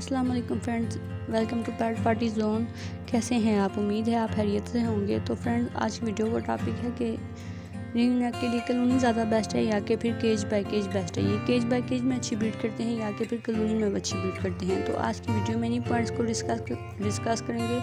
अस्सलाम वालेकुम friends, welcome to parrot party zone. कैसे हैं आप? उम्मीद है आप खैरियत से होंगे। तो फ्रेंड्स, आज वीडियो का टॉपिक है कि रिंग नेक के लिए कलोनी ज़्यादा बेस्ट है या कि फिर केज बाय केज बेस्ट है। ये केज बाय केज में अच्छी ब्रीड करते हैं या कि फिर कलोनी में अच्छी ब्रीड करते हैं। तो आज की वीडियो में इन्हीं पॉइंट्स को डिस्कस करेंगे।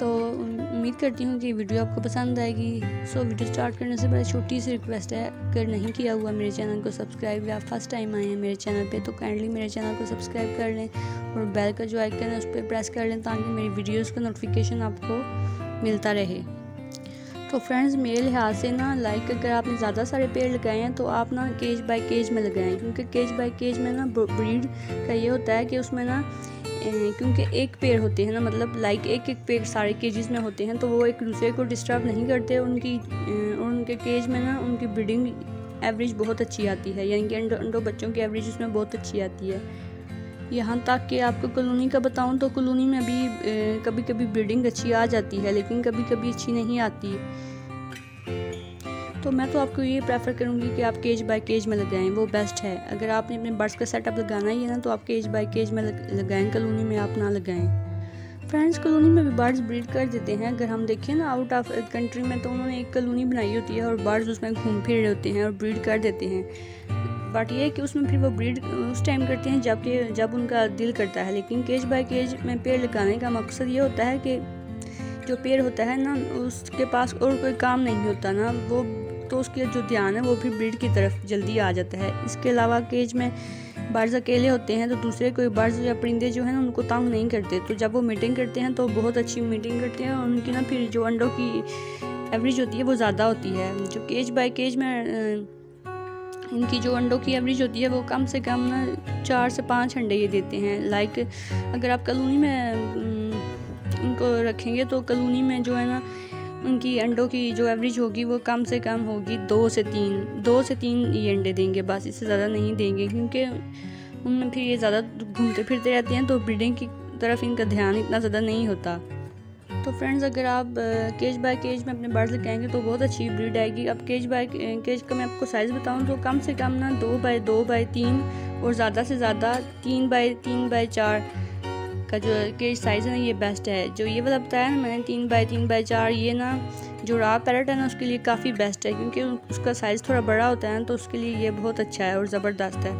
तो उम्मीद करती हूँ कि वीडियो आपको पसंद आएगी। सो वीडियो स्टार्ट करने से पहले छोटी सी रिक्वेस्ट है, अगर नहीं किया हुआ मेरे चैनल को सब्सक्राइब या फर्स्ट टाइम आए हैं मेरे चैनल पे, तो काइंडली मेरे चैनल को सब्सक्राइब कर लें और बेल का जो आइकन है उस पर प्रेस कर लें ताकि मेरी वीडियोस का नोटिफिकेशन आपको मिलता रहे। तो फ्रेंड्स, मेरे लिहाज से ना लाइक अगर आपने ज़्यादा सारे पेड़ लगाए हैं तो आप ना केज बाय केज में लगाएं, क्योंकि केज बाय केज में ना ब्रीड का ये होता है कि उसमें ना क्योंकि एक पेड़ होते हैं ना, मतलब लाइक एक एक पेड़ सारे केजेस में होते हैं, तो वो एक दूसरे को डिस्टर्ब नहीं करते। उनके केज में ना उनकी ब्रीडिंग एवरेज बहुत अच्छी आती है, यानी कि अंडों बच्चों की एवरेज उसमें बहुत अच्छी आती है। यहाँ तक कि आपको कॉलोनी का बताऊँ तो कॉलोनी में भी कभी कभी ब्रीडिंग अच्छी आ जाती है लेकिन कभी कभी अच्छी नहीं आती। तो मैं तो आपको ये प्रेफर करूँगी कि आप केज बाय केज में लगाएं, वो बेस्ट है। अगर आपने अपने बर्ड्स का सेटअप लगाना ही है ना तो आप केज बाय केज में लगाएं, कॉलोनी में आप ना लगाएं। फ्रेंड्स, कॉलोनी में भी बर्ड्स ब्रीड कर देते हैं। अगर हम देखें ना आउट ऑफ कंट्री में, तो उन्होंने एक कॉलोनी बनाई होती है और बर्ड्स उसमें घूम फिर रहे होते हैं और ब्रीड कर देते हैं। बट ये है कि उसमें फिर वो ब्रीड उस टाइम करते हैं जब उनका दिल करता है। लेकिन केज बाय केज में पेड़ लगाने का मकसद ये होता है कि जो पेड़ होता है ना उसके पास और कोई काम नहीं होता ना, वो तो उसके जो ध्यान है वो फिर ब्रीड की तरफ जल्दी आ जाता है। इसके अलावा केज में बर्ड्स अकेले होते हैं तो दूसरे कोई बर्ड्स या परिंदे जो हैं ना उनको तंग नहीं करते। तो जब वो मीटिंग करते हैं तो बहुत अच्छी मीटिंग करते हैं और उनकी ना फिर जो अंडों की एवरेज होती है वो ज़्यादा होती है। जो केज बाय केज में इनकी जो अंडों की एवरेज होती है वो कम से कम ना 4 से 5 अंडे ये देते हैं। लाइक अगर आप कॉलोनी में इनको रखेंगे तो कॉलोनी में जो है ना उनकी अंडों की जो एवरेज होगी वो कम से कम होगी 2 से 3 ये अंडे देंगे, बस इससे ज़्यादा नहीं देंगे, क्योंकि उनमें फिर ये ज़्यादा घूमते फिरते रहते हैं तो ब्रीडिंग की तरफ इनका ध्यान इतना ज़्यादा नहीं होता। तो फ्रेंड्स, अगर आप केज बाय केज में अपने बर्ड्स लगाएंगे तो बहुत अच्छी ब्रीड आएगी। अब केज बाय केज का मैं आपको साइज़ बताऊँ तो कम से कम ना 2 बाय 2 बाय 3 और ज़्यादा से ज़्यादा 3 बाय 3 बाय 4 का जो केज साइज़ है ना ये बेस्ट है। जो ये वाला बताया ना मैंने 3 बाय 3 बाय 4, ये ना जो रॉ पैरेट है ना उसके लिए काफ़ी बेस्ट है, क्योंकि उसका साइज़ थोड़ा बड़ा होता है ना, तो उसके लिए ये बहुत अच्छा है और ज़बरदस्त है।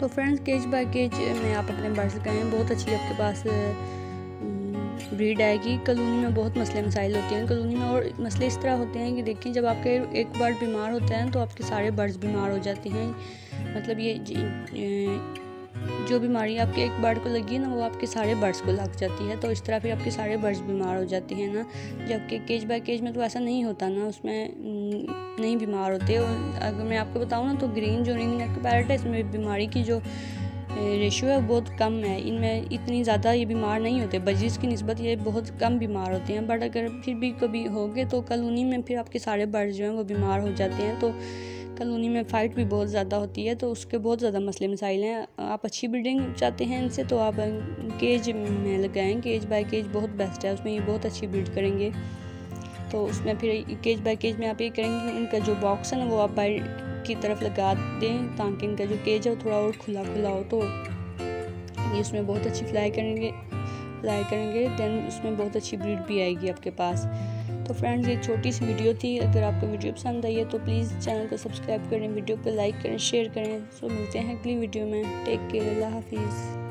तो फ्रेंड्स, केज बाय केज में आप अपने बर्ड्स लगाएं, बहुत अच्छी आपके पास ब्रीड आएगी। कॉलोनी में बहुत मसले मसाइल होते हैं कॉलोनी में, और मसले इस तरह होते हैं कि देखिए जब आपके एक बर्ड बीमार होता है तो आपके सारे बर्ड्स बीमार हो जाते हैं। मतलब ये जो बीमारी आपके एक बर्ड को लगी है ना वो आपके सारे बर्ड्स को लग जाती है, तो इस तरह फिर आपके सारे बर्ड्स बीमार हो जाते हैं ना। जबकि केज बाय केज में तो ऐसा नहीं होता ना, उसमें नहीं बीमार होते। और अगर मैं आपको बताऊँ ना तो ग्रीन जो रिंग नेक पैरेट है इसमें बीमारी की जो रेशियो है बहुत कम है, इनमें इतनी ज़्यादा ये बीमार नहीं होते, बजिस की निस्बत ये बहुत कम बीमार होते हैं। बट अगर फिर भी कभी हो गए तो कॉलोनी में फिर आपके सारे बर्ड्स जो हैं वो बीमार हो जाते हैं। तो कॉलोनी में फ़ाइट भी बहुत ज़्यादा होती है, तो उसके बहुत ज़्यादा मसले मसाइल हैं। आप अच्छी ब्रीडिंग चाहते हैं इनसे तो आप केज में लगाएं, केज बाय केज बहुत बेस्ट है, उसमें ये बहुत अच्छी ब्रीड करेंगे। तो उसमें फिर केज बाय केज में आप ये करेंगे इनका जो बॉक्स है ना वो आप बाहर की तरफ लगा दें ताकि इनका जो केज है वो थोड़ा और खुला खुला हो, तो ये उसमें बहुत अच्छी फ्लाई करेंगे दैन उसमें बहुत अच्छी ब्रीड भी आएगी आपके पास। तो फ्रेंड्स, ये छोटी सी वीडियो थी। अगर आपको वीडियो पसंद आई है तो प्लीज़ चैनल को सब्सक्राइब करें, वीडियो को लाइक करें, शेयर करें। सो मिलते हैं अगली वीडियो में। टेक केयर, अल्लाह हाफिज़।